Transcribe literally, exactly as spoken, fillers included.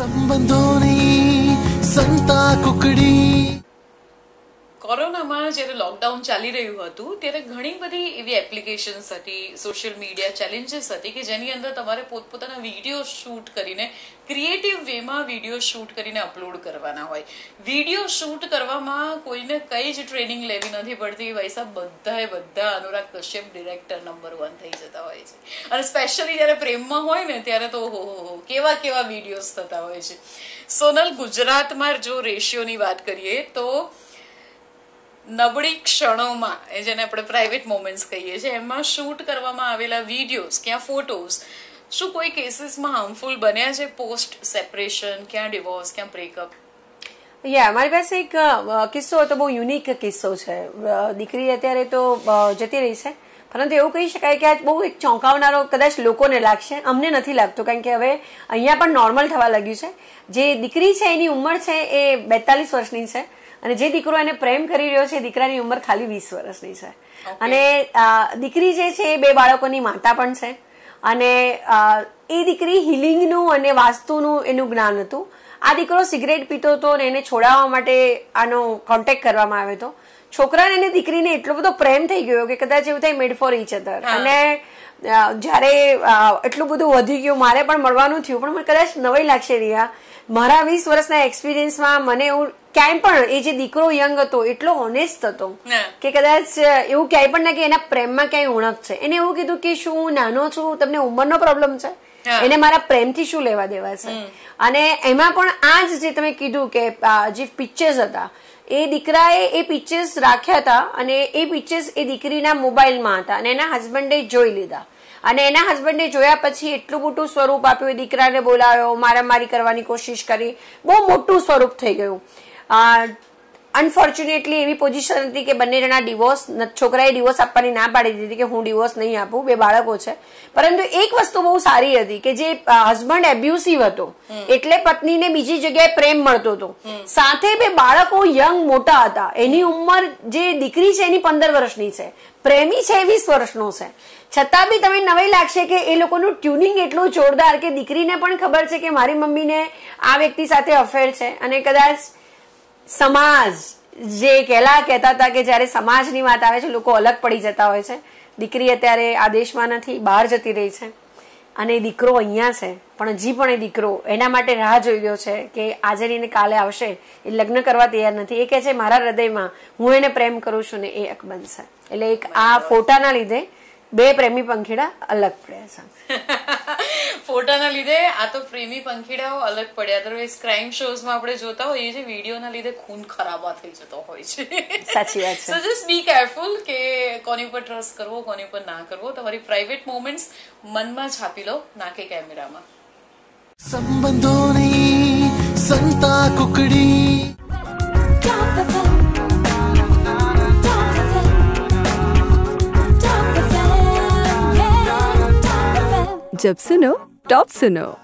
કોરોનામાં જ્યારે લોકડાઉન ચાલી રહ્યું હતું ત્યારે ઘણી બધી એવી એપ્લિકેશન્સ હતી, સોશિયલ મીડિયા ચેલેન્જીસ હતી કે જેની અંદર તમારે પોતપોતાના વિડીયો શૂટ કરીને ક્રિએટિવ વેમાં વિડીયો શૂટ કરીને અપલોડ કરવાના હોય. વિડીયો શૂટ કરવામાં કોઈને કઈ જ ટ્રેનિંગ લેવી નથી પડતી. ભાઈ સાહેબ બધાએ બધા Anurag Kashyap director number one થઈ જતા હોય છે, અને સ્પેશિયલી જ્યારે પ્રેમમાં હોય ને ત્યારે તો હો હો હો કેવા કેવા વિડીયોઝ થતા હોય છે. સોનલ, ગુજરાતમાં જો રેશિયોની વાત કરીએ તો નબળી ક્ષણોમાં, જેને આપણે પ્રાઇવેટ મોમેન્ટ્સ કહીએ છીએ, એમાં શૂટ કરવામાં આવેલા વિડીયોઝ ક્યાં ફોટોઝ શું કોઈ કેસીસમાં હાર્મફુલ બન્યા છે? પોસ્ટ સેપરેશન, ક્યાં ડિવોર્સ, ક્યાં બ્રેકઅપ? યા મારી પાસે એક કિસ્સો હતો, બહુ યુનિક કિસ્સો છે. દીકરી અત્યારે તો જતી રહી છે, પરંતુ એવું કહી શકાય કે આજ બહુ એક ચોંકાવનારો કદાચ લોકોને લાગશે, અમને નથી લાગતો, કારણ કે હવે અહીંયા પણ નોર્મલ થવા લાગ્યું છે. જે દીકરી છે એની ઉંમર છે એ બેતાલીસ વર્ષની છે, અને જે દીકરો એને પ્રેમ કરી રહ્યો છે દીકરાની ઉંમર ખાલી વીસ વર્ષની છે. અને દીકરી જે છે એ બે બાળકોની માતા પણ છે, અને એ દીકરી હિલિંગનું અને વાસ્તુનું એનું જ્ઞાન હતું. આ દીકરો સિગરેટ પીતો હતો અને એને છોડાવવા માટે આનો કોન્ટેક્ટ કરવામાં આવ્યો હતો. છોકરાને અને દીકરીને એટલો બધો પ્રેમ થઈ ગયો કે કદાચ એવું થાય મેડ ફોર ઈચ અધર. અને જ્યારે એટલું બધું વધી ગયું, મારે પણ મળવાનું થયું, પણ મને કદાચ નવાઈ લાગશે રિયા, મારા વીસ વર્ષના એક્સપિરિયન્સમાં મને એવું ક્યાંય પણ, એ જે દીકરો યંગ હતો એટલો ઓનેસ્ટ હતો કે કદાચ એવું ક્યાંય પણ ના કે એના પ્રેમમાં ક્યાંય ઉણપ છે. એને એવું કીધું કે શું હું નાનો છું, તમને ઉંમરનો પ્રોબ્લેમ છે, એને મારા પ્રેમથી શું લેવા દેવા છે? અને એમાં પણ આ જ જે તમે કીધું કે જે પિક્ચર્સ હતા, એ દીકરાએ એ પિક્ચર્સ રાખ્યા હતા, અને એ પિક્ચર્સ એ દીકરીના મોબાઈલમાં હતા, અને એના હસબન્ડે જોઈ લીધા. અને એના હસબન્ડને જોયા પછી એટલું મોટું સ્વરૂપ આપ્યું, દીકરાને બોલાવ્યો, મારામારી કરવાની કોશિશ કરી, બહુ મોટું સ્વરૂપ થઈ ગયું. અનફોર્ચ્યુનેટલી એવી પોઝિશન હતી કે બંને જણા ડિવોર્સ, છોકરાએ ડિવોર્સ આપવાની ના પાડી દીધી કે હું ડિવોર્સ નહીં આપું, બે બાળકો છે. પરંતુ એક વસ્તુ બહુ સારી હતી કે જે હસબન્ડ એબ્યુસિવ હતો એટલે પત્નીને બીજી જગ્યાએ પ્રેમ મળતો હતો, સાથે બે બાળકો યંગ મોટા હતા. એની ઉંમર, જે દીકરી છે એની પંદર વર્ષની છે, પ્રેમી છે વીસ વર્ષનો છે, છતાં બી તમને નવાઈ લાગશે કે એ લોકોનું ટ્યુનિંગ એટલું જોરદાર કે દીકરીને પણ ખબર છે કે મારી મમ્મીને આ વ્યક્તિ સાથે અફેર છે. અને કદાચ સમાજ જે પહેલા કહેતા હતા કે જ્યારે સમાજની વાત આવે છે લોકો અલગ પડી જતા હોય છે, દીકરી અત્યારે આ દેશમાં નથી, બહાર જતી રહી છે, અને દીકરો અહીંયા છે, પણ હજી પણ એ દીકરો એના માટે રાહ જોઈ રહ્યો છે કે આજે ને કાલે આવશે, એ લગ્ન કરવા તૈયાર નથી. એ કહે છે મારા હૃદયમાં હું એને પ્રેમ કરું છું ને એ અકબંધ છે. એટલે એક આ ફોટાના લીધે બે પ્રેમી પંખીડા અલગ પડ્યા છે. ફોટાના લીધે આ તો પ્રેમી પંખીડાઓ અલગ પડ્યા. અધરવાઇઝ ક્રાઇમ શોઝમાં આપણે જોતા હોઈએ છીએ વિડીયોના લીધે ખૂન ખરાબા થઈ જતો હોય છે. સાચી વાત છે. સો જસ્ટ બી કેરફુલ કે કોની ઉપર ટ્રસ્ટ કરવો, કોની ઉપર ના કરવો. તમારી પ્રાઇવેટ મોમેન્ટ્સ મનમાં છાપી લો, નાકે કેમેરામાં. સંબંધોની સંતા કુકડી. जब सुनो टॉप सुनो.